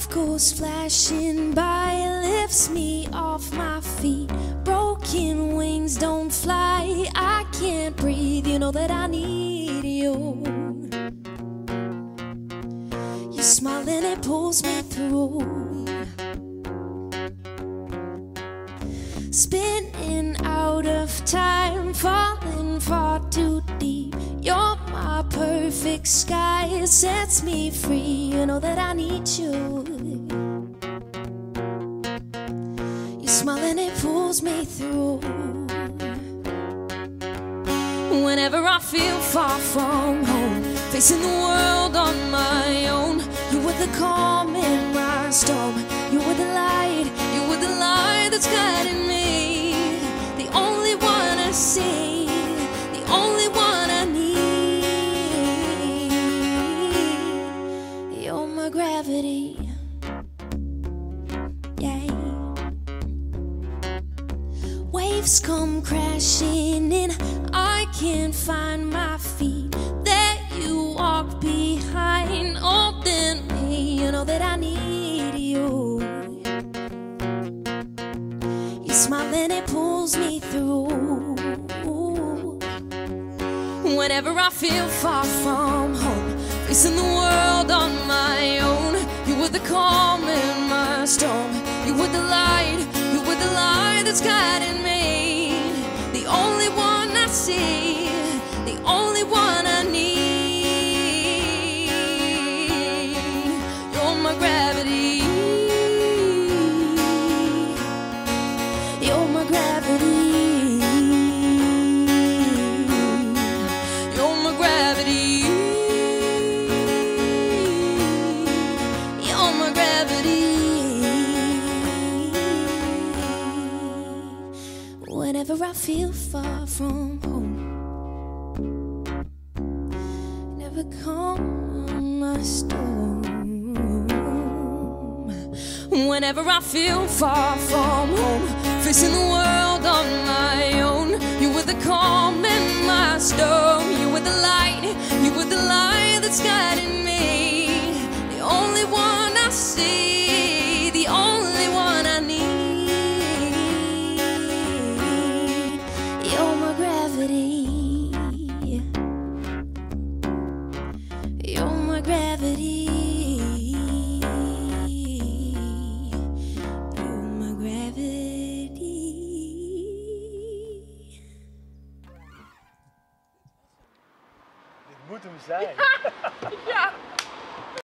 of course flashing by lifts me off my feet. Broken wings don't fly, I can't breathe. You know that I need you. Your smile and it pulls me through. Spinning out of time, falling far too deep. You're my perfect sky, it sets me free. You know that I need you. Your smile and it pulls me through. Whenever I feel far from home, facing the world on my own, you were the calm in my storm. You were the light, you were the light that's guiding me. See, the only one I need. You're my gravity, yay. Waves come crashing in, I can't find my feet. There you walk behind, holding me. You know that I need you. Your smile and it pulls me through. Whenever I feel far from home, facing the world on my own, you were the calm in my storm. You were the light that's guiding me. The only one I see, the only one I need. You're my gravity. You're my gravity. Whenever I feel far from home, never calm my storm. Whenever I feel far from home, facing the world on my own, you were the calm in my storm. You were the light that's guiding me. The only one I see. Gravity. You're my gravity. Dit moet hem zijn. Ja.